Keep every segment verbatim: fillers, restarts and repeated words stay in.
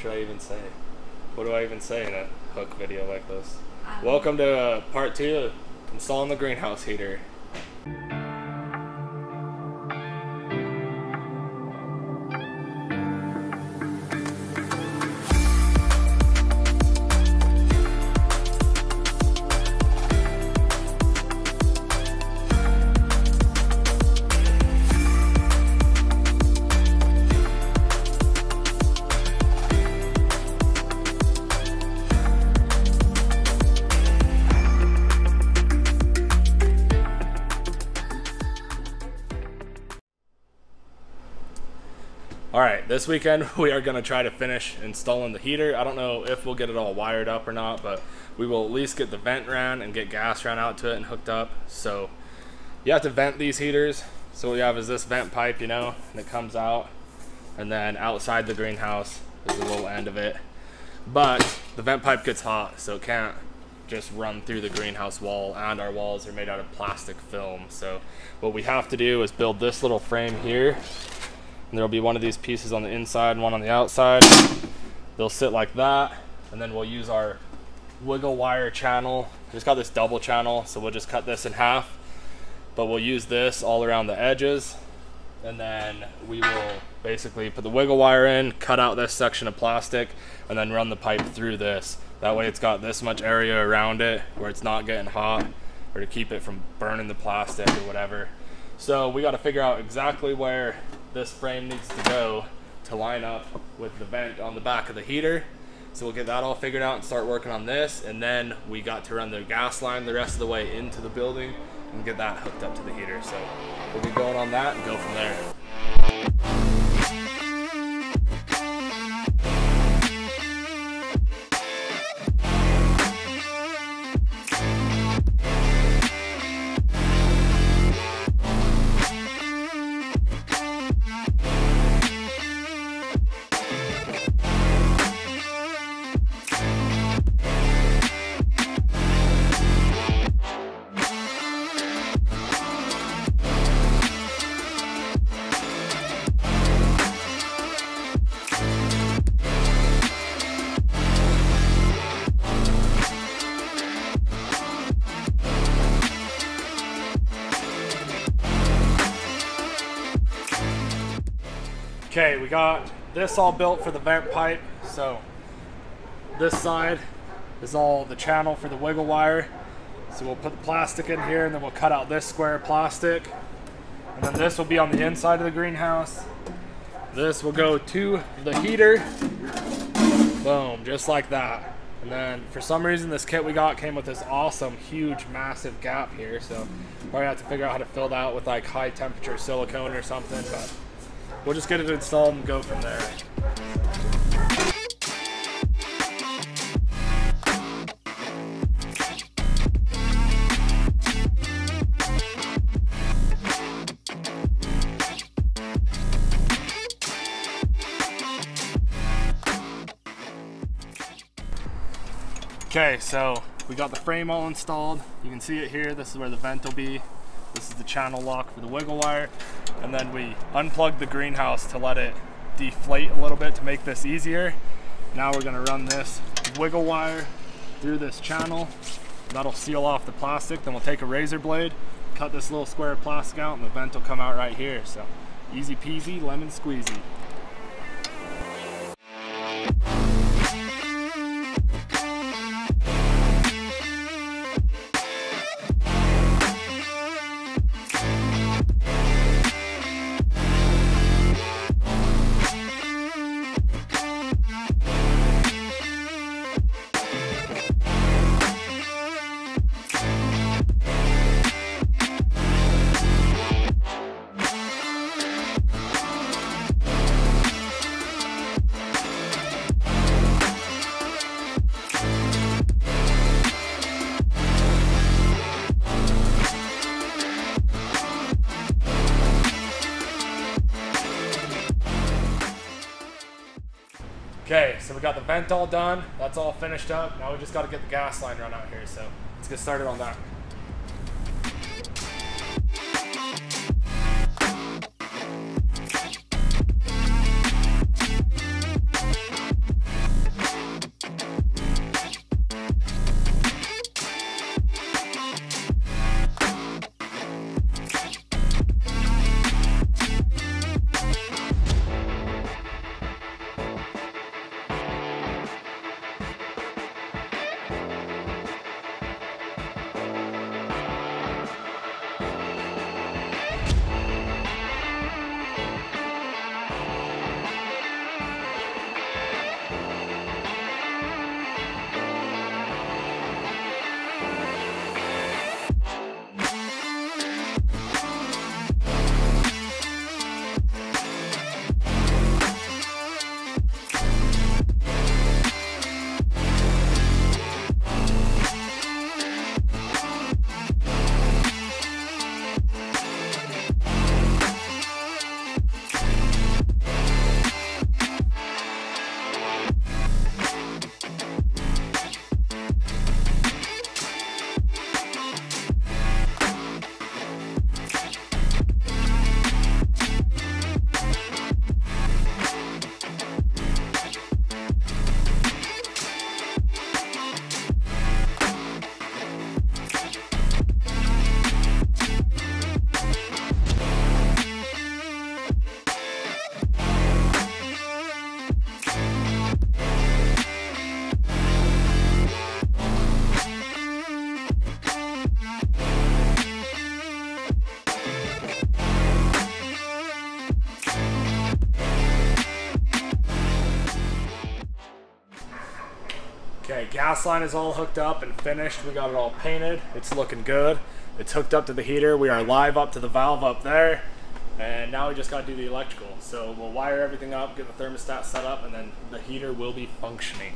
should I even say? What do I even say in a hook video like this? Welcome to uh, part two of installing the greenhouse heater. Alright, this weekend we are going to try to finish installing the heater. I don't know if we'll get it all wired up or not, but we will at least get the vent ran and get gas ran out to it and hooked up. So you have to vent these heaters. So what you have is this vent pipe, you know, and it comes out, and then outside the greenhouse is the little end of it. But the vent pipe gets hot, so it can't just run through the greenhouse wall, and our walls are made out of plastic film. So what we have to do is build this little frame here. And there'll be one of these pieces on the inside and one on the outside. They'll sit like that, and then we'll use our wiggle wire channel. We just got this double channel, so we'll just cut this in half, but we'll use this all around the edges, and then we will basically put the wiggle wire in, cut out this section of plastic, and then run the pipe through this. That way it's got this much area around it where it's not getting hot, or to keep it from burning the plastic or whatever. So we got to figure out exactly where this frame needs to go to line up with the vent on the back of the heater. So we'll get that all figured out and start working on this, and then we got to run the gas line the rest of the way into the building and get that hooked up to the heater. So we'll be going on that and go from there. Okay, we got this all built for the vent pipe. So this side is all the channel for the wiggle wire. So we'll put the plastic in here, and then we'll cut out this square of plastic. And then this will be on the inside of the greenhouse. This will go to the heater. Boom, just like that. And then for some reason this kit we got came with this awesome, huge, massive gap here. So probably have to figure out how to fill that out with like high temperature silicone or something. But we'll just get it installed and go from there. Okay, so we got the frame all installed. You can see it here. This is where the vent will be. This is the channel lock for the wiggle wire. And then we unplugged the greenhouse to let it deflate a little bit to make this easier. Now we're gonna run this wiggle wire through this channel. That'll seal off the plastic. Then we'll take a razor blade, cut this little square of plastic out, and the vent will come out right here. So easy peasy, lemon squeezy. Okay, so we got the vent all done. That's all finished up. Now we just got to get the gas line run out here. So let's get started on that. Okay, gas line is all hooked up and finished. We got it all painted. It's looking good. It's hooked up to the heater. We are live up to the valve up there. And now we just got to do the electrical. So we'll wire everything up, get the thermostat set up, and then the heater will be functioning.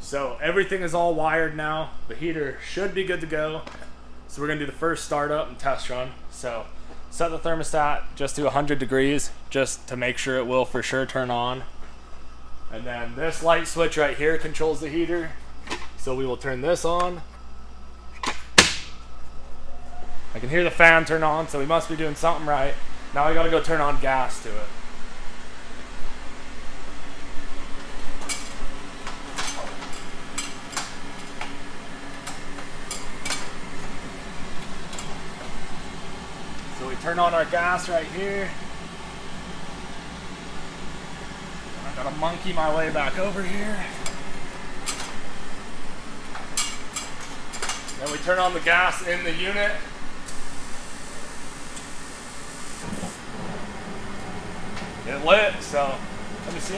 So everything is all wired now. The heater should be good to go. So we're gonna do the first startup and test run. So set the thermostat just to one hundred degrees, just to make sure it will for sure turn on. And then this light switch right here controls the heater. So we will turn this on. I can hear the fan turn on, so we must be doing something right. Now I gotta go turn on gas to it. Turn on our gas right here. I gotta monkey my way back over here. Then we turn on the gas in the unit. It lit, so let me see.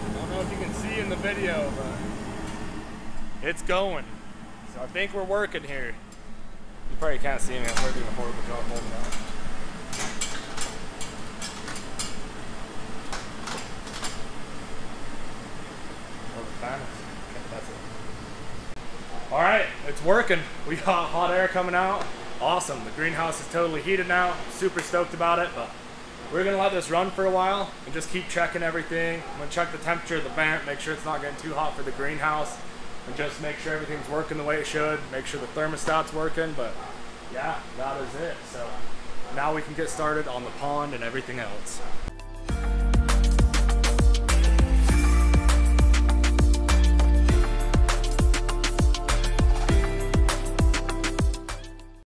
I don't know if you can see in the video, but it's going. So I think we're working here. You probably can't see me. I'm working a horrible job holding on. Okay, that's it. All right, it's working. We got hot air coming out. Awesome. The greenhouse is totally heated now. I'm super stoked about it, but we're gonna let this run for a while and just keep checking everything. I'm gonna check the temperature of the vent, make sure it's not getting too hot for the greenhouse. And just make sure everything's working the way it should, make sure the thermostat's working, but yeah, that is it. So now we can get started on the pond and everything else.